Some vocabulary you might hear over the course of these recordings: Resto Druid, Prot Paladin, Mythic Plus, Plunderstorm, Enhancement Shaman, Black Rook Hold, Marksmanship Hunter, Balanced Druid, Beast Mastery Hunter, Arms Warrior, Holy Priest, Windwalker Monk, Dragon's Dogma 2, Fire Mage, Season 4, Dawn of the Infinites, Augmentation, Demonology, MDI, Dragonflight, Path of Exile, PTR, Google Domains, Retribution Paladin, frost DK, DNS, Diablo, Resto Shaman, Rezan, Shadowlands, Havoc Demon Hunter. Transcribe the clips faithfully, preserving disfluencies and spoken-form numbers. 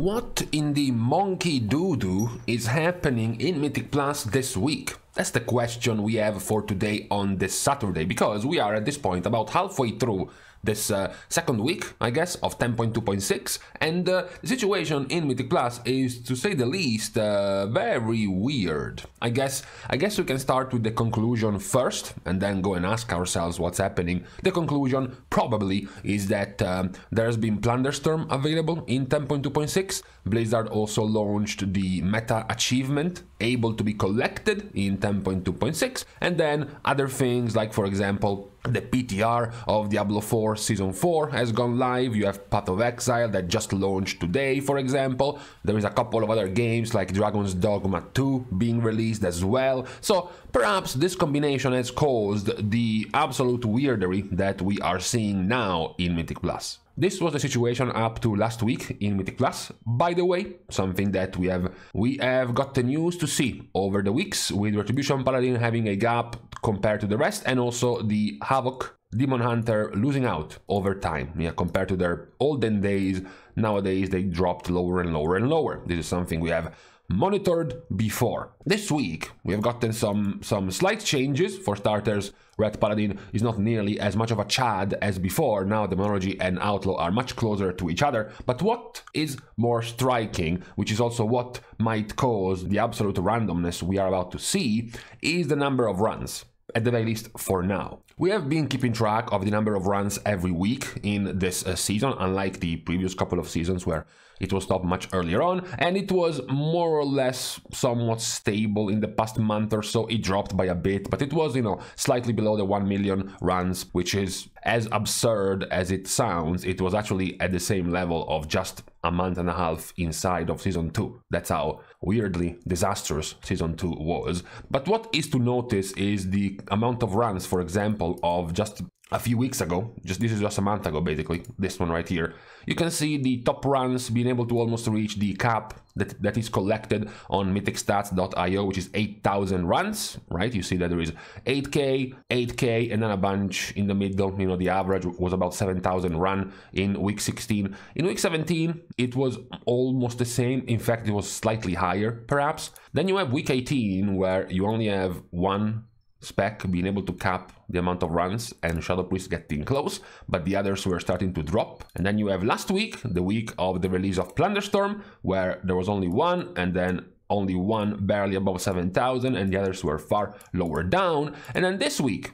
What in the monkey doo-doo is happening in Mythic Plus this week? That's the question we have for today on this Saturday, because we are at this point about halfway through this uh, second week, I guess, of ten point two point six, and uh, the situation in Mythic Plus is, to say the least, uh, very weird. I guess I guess we can start with the conclusion first, and then go and ask ourselves what's happening. The conclusion probably is that um, there's been Plunderstorm available in ten point two point six. Blizzard also launched the meta achievement, able to be collected in ten point two point six, and then other things like, for example, the P T R of Diablo four Season four has gone live. You have Path of Exile that just launched today, for example. There is a couple of other games like Dragon's Dogma two being released as well. So perhaps this combination has caused the absolute weirdery that we are seeing now in Mythic Plus. This was the situation up to last week in Mythic Plus, by the way, something that we have we have got the news to see over the weeks, with Retribution Paladin having a gap compared to the rest, and also the Havoc Demon Hunter losing out over time, yeah, compared to their olden days. Nowadays they dropped lower and lower and lower. This is something we have monitored before. This week we have gotten some some slight changes. For starters, Wrath Paladin is not nearly as much of a chad as before. Now Demonology and Outlaw are much closer to each other. But what is more striking, which is also what might cause the absolute randomness we are about to see, is the number of runs, at the very least for now. We have been keeping track of the number of runs every week in this uh, season, unlike the previous couple of seasons where it was stopped much earlier on, and it was more or less somewhat stable in the past month or so. It dropped by a bit, but it was, you know, slightly below the one million runs, which is as absurd as it sounds. It was actually at the same level of just a month and a half inside of Season two. That's how weirdly disastrous Season two was. But what is to notice is the amount of runs, for example, of just a few weeks ago. Just this is just a month ago, basically, this one right here. You can see the top runs being able to almost reach the cap that, that is collected on mythic stats dot i o, which is eight thousand runs, right? You see that there is eight K, eight K, and then a bunch in the middle. You know, the average was about seven thousand run in week sixteen. In week seventeen, it was almost the same. In fact, it was slightly higher, perhaps. Then you have week eighteen, where you only have one spec being able to cap the amount of runs, and Shadow Priest getting close, but the others were starting to drop. And then you have last week, the week of the release of Plunderstorm, where there was only one, and then only one barely above seven thousand, and the others were far lower down. And then this week.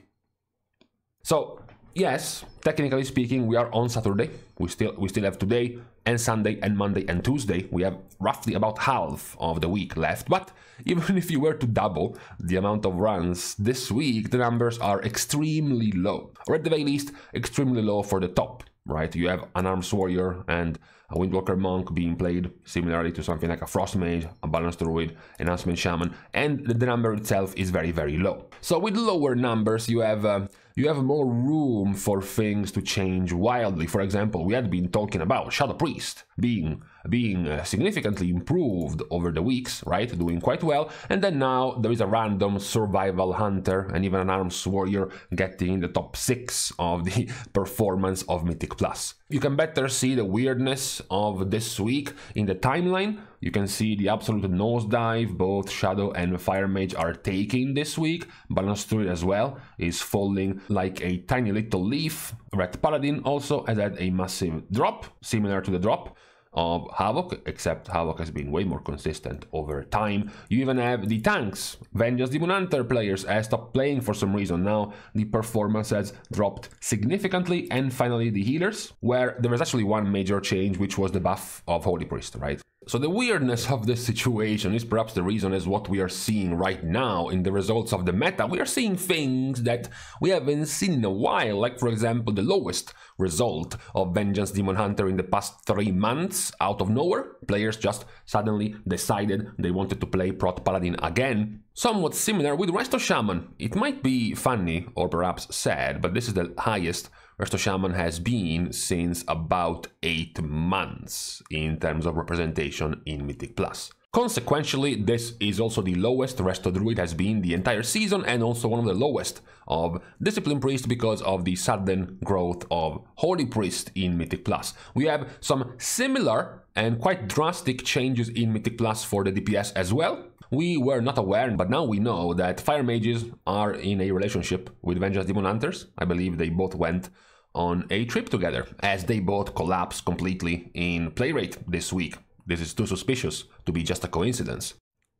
So yes, technically speaking, we are on Saturday. We still we still have today and Sunday and Monday and Tuesday. We have roughly about half of the week left, but even if you were to double the amount of runs this week, the numbers are extremely low, or at the very least, extremely low for the top, right? You have an Arms Warrior and a Windwalker Monk being played, similarly to something like a Frostmage, a Balanced Druid, Enhancement Shaman, and the number itself is very, very low. So with lower numbers, you have uh, you have more room for things to change wildly. For example, we had been talking about Shadow Priest being being uh, significantly improved over the weeks, right? Doing quite well, and then now there is a random Survival Hunter and even an Arms Warrior getting in the top six of the performance of Mythic Plus. You can better see the weirdness of this week in the timeline. You can see the absolute nosedive both Shadow and Fire Mage are taking this week. Balanced Druid as well is falling like a tiny little leaf. Wrath Paladin also has had a massive drop, similar to the drop of Havoc, except Havoc has been way more consistent over time. You even have the tanks, Vengeance Demon Hunter players, have stopped playing for some reason. Now the performance has dropped significantly. And finally the healers, where there was actually one major change, which was the buff of Holy Priest, right? So the weirdness of this situation is perhaps the reason is what we are seeing right now in the results of the meta. We are seeing things that we haven't seen in a while, like for example the lowest result of Vengeance Demon Hunter in the past three months. Out of nowhere, players just suddenly decided they wanted to play Prot Paladin again. Somewhat similar with Resto Shaman. It might be funny or perhaps sad, but this is the highest Resto Shaman has been since about eight months in terms of representation in Mythic Plus. Consequentially, this is also the lowest Resto Druid has been the entire season, and also one of the lowest of Discipline Priest because of the sudden growth of Holy Priest in Mythic Plus. We have some similar and quite drastic changes in Mythic Plus for the D P S as well. We were not aware, but now we know that Fire Mages are in a relationship with Vengeance Demon Hunters. I believe they both went on a trip together, as they both collapsed completely in play rate this week. This is too suspicious to be just a coincidence.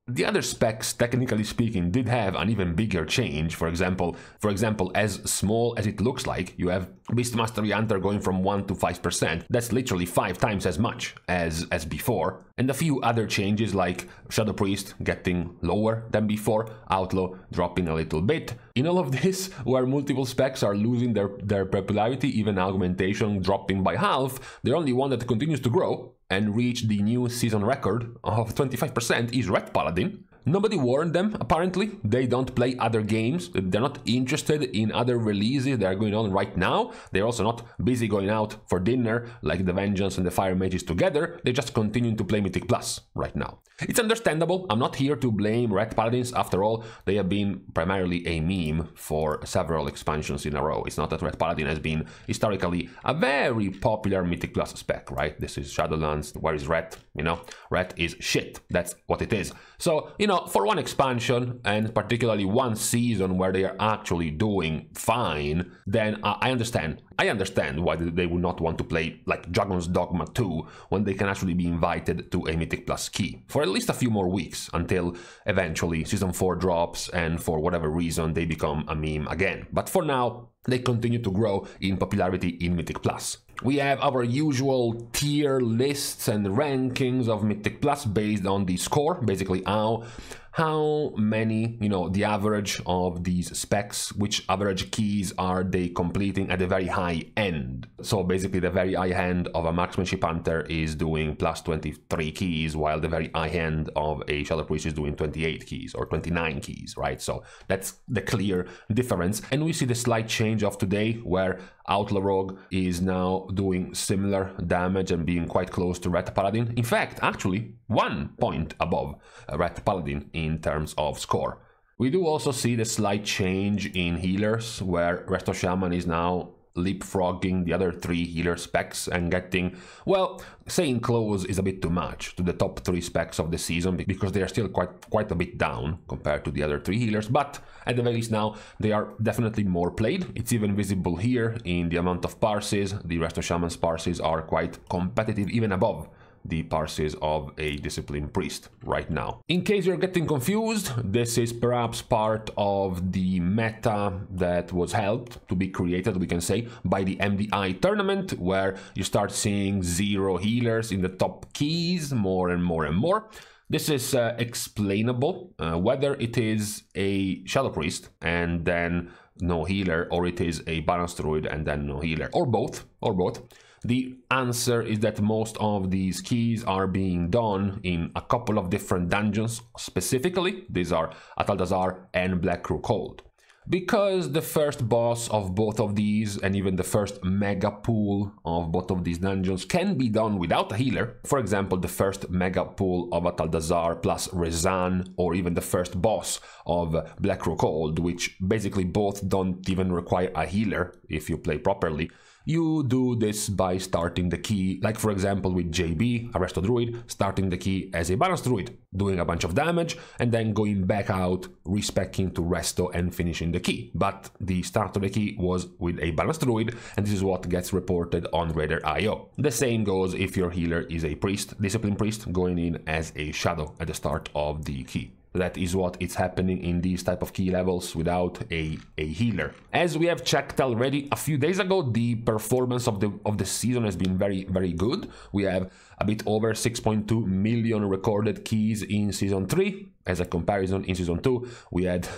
The other specs, technically speaking, did have an even bigger change. For example, for example, as small as it looks like, you have Beast Mastery Hunter going from one to five percent. That's literally five times as much as, as before. And a few other changes like Shadow Priest getting lower than before, Outlaw dropping a little bit. In all of this, where multiple specs are losing their, their popularity, even Augmentation dropping by half, the only one that continues to grow and reach the new season record of twenty-five percent is Wrath Paladin. Nobody warned them, apparently. They don't play other games. They're not interested in other releases that are going on right now. They're also not busy going out for dinner like the Vengeance and the Fire Mages together. They're just continuing to play Mythic Plus right now. It's understandable. I'm not here to blame Wrath Paladins. After all, they have been primarily a meme for several expansions in a row. It's not that Wrath Paladin has been historically a very popular Mythic Plus spec, right? This is Shadowlands. Where is Wrath? You know, Wrath is shit. That's what it is. So, you know, for one expansion, and particularly one season where they are actually doing fine, then uh, I understand. I understand why they would not want to play like Dragon's Dogma two when they can actually be invited to a Mythic Plus key for at least a few more weeks until eventually Season four drops and for whatever reason they become a meme again. But for now, they continue to grow in popularity in Mythic Plus. We have our usual tier lists and rankings of Mythic Plus based on the score, basically how how many, you know, the average of these specs, which average keys are they completing at the very high end. So basically the very high end of a Marksmanship Hunter is doing plus twenty-three keys, while the very high end of a Shadow Priest is doing twenty-eight keys or twenty-nine keys, right? So that's the clear difference. And we see the slight change of today where Outlaw Rogue is now doing similar damage and being quite close to Wrath Paladin. In fact, actually, one point above Wrath Paladin in terms of score. We do also see the slight change in healers, where Resto Shaman is now leapfrogging the other three healer specs and getting, well, saying close is a bit too much to the top three specs of the season because they are still quite quite a bit down compared to the other three healers, but at the very least now they are definitely more played. It's even visible here in the amount of parses. The Resto Shaman's parses are quite competitive, even above the parses of a Discipline Priest right now. In case you're getting confused, this is perhaps part of the meta that was helped to be created, we can say, by the M D I tournament, where you start seeing zero healers in the top keys more and more and more. This is uh, explainable, uh, whether it is a Shadow Priest and then no healer, or it is a Balanced Druid and then no healer, or both, or both. The answer is that most of these keys are being done in a couple of different dungeons specifically. These are Atal'Dazar and Black Rook Hold. Because the first boss of both of these, and even the first mega pool of both of these dungeons, can be done without a healer. For example, the first mega pool of Atal'Dazar plus Rezan, or even the first boss of Black Rook Hold, which basically both don't even require a healer if you play properly. You do this by starting the key, like for example with J B, a Resto Druid, starting the key as a Balanced Druid, doing a bunch of damage, and then going back out, respecking to Resto and finishing the key. But the start of the key was with a Balanced Druid, and this is what gets reported on Radar dot i o. The same goes if your healer is a Priest, Discipline Priest, going in as a Shadow at the start of the key. That is what is happening in these type of key levels without a, a healer. As we have checked already a few days ago, the performance of the of the season has been very, very good. We have a bit over six point two million recorded keys in Season three. As a comparison, in Season two, we had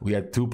we had two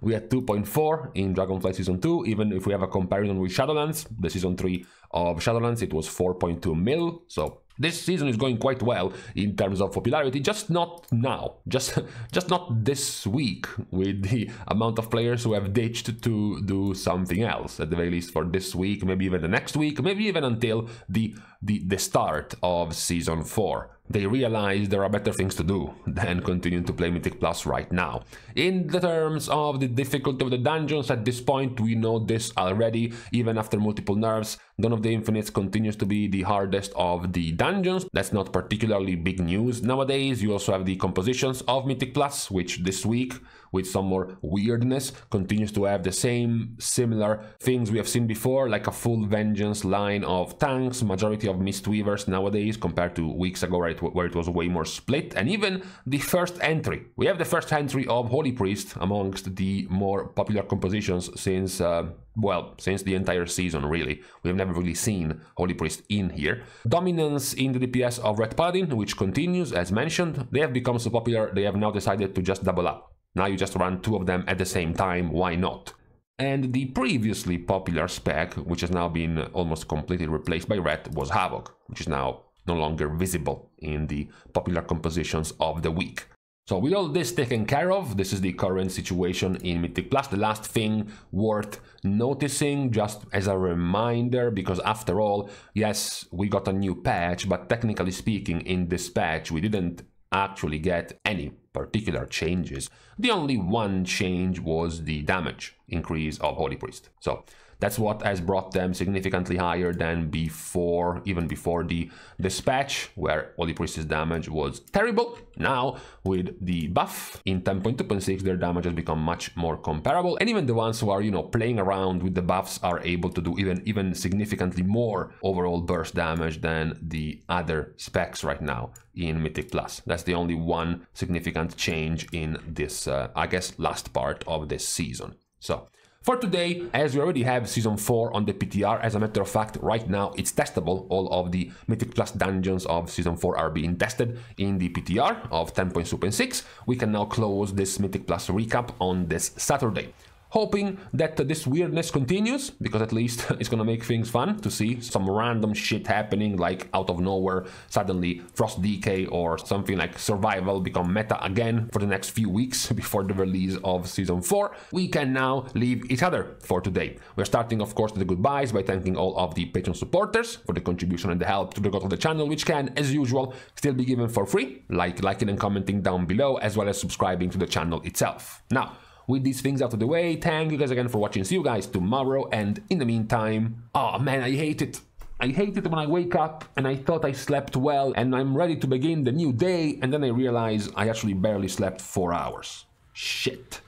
we had two point four in Dragonflight Season two. Even if we have a comparison with Shadowlands, the Season three of Shadowlands, it was four point two mil. So this season is going quite well in terms of popularity, just not now, just just not this week with the amount of players who have ditched to do something else, at the very least for this week, maybe even the next week, maybe even until the the, the start of Season four. They realize there are better things to do than continuing to play Mythic Plus right now. In the terms of the difficulty of the dungeons, at this point we know this already, even after multiple nerfs, Dawn of the Infinites continues to be the hardest of the dungeons. That's not particularly big news. Nowadays you also have the compositions of Mythic Plus, which this week, with some more weirdness, continues to have the same similar things we have seen before, like a full Vengeance line of tanks, majority of Mistweavers nowadays compared to weeks ago, right, where it was way more split, and even the first entry. We have the first entry of Holy Priest amongst the more popular compositions since, uh, well, since the entire season, really. We've never really seen Holy Priest in here. Dominance in the D P S of Wrath Paladin, which continues, as mentioned. They have become so popular, they have now decided to just double up. Now you just run two of them at the same time, why not? And the previously popular spec, which has now been almost completely replaced by Wrath, was Havoc, which is now no longer visible in the popular compositions of the week. So with all this taken care of, this is the current situation in Mythic Plus. The last thing worth noticing, just as a reminder, because after all, yes, we got a new patch, but technically speaking, in this patch we didn't actually get any particular changes. The only one change was the damage increase of Holy Priest. So that's what has brought them significantly higher than before, even before the dispatch, where Holy Priest's damage was terrible. Now, with the buff in ten point two point six, their damage has become much more comparable. And even the ones who are, you know, playing around with the buffs are able to do even, even significantly more overall burst damage than the other specs right now in Mythic Plus. That's the only one significant change in this, uh, I guess, last part of this season. So, for today, as we already have Season four on the P T R, as a matter of fact, right now it's testable. All of the Mythic Plus dungeons of Season four are being tested in the P T R of ten point two point six. We can now close this Mythic Plus recap on this Saturday, hoping that this weirdness continues, because at least it's gonna make things fun to see some random shit happening, like out of nowhere suddenly Frost D K or something like Survival become meta again for the next few weeks before the release of Season four. We can now leave each other for today. We're starting, of course, the goodbyes by thanking all of the Patreon supporters for the contribution and the help to the growth of the channel, which can, as usual, still be given for free, like liking and commenting down below, as well as subscribing to the channel itself. Now, with these things out of the way, thank you guys again for watching. See you guys tomorrow, and in the meantime, oh man, I hate it. I hate it when I wake up and I thought I slept well and I'm ready to begin the new day, and then I realize I actually barely slept four hours. Shit.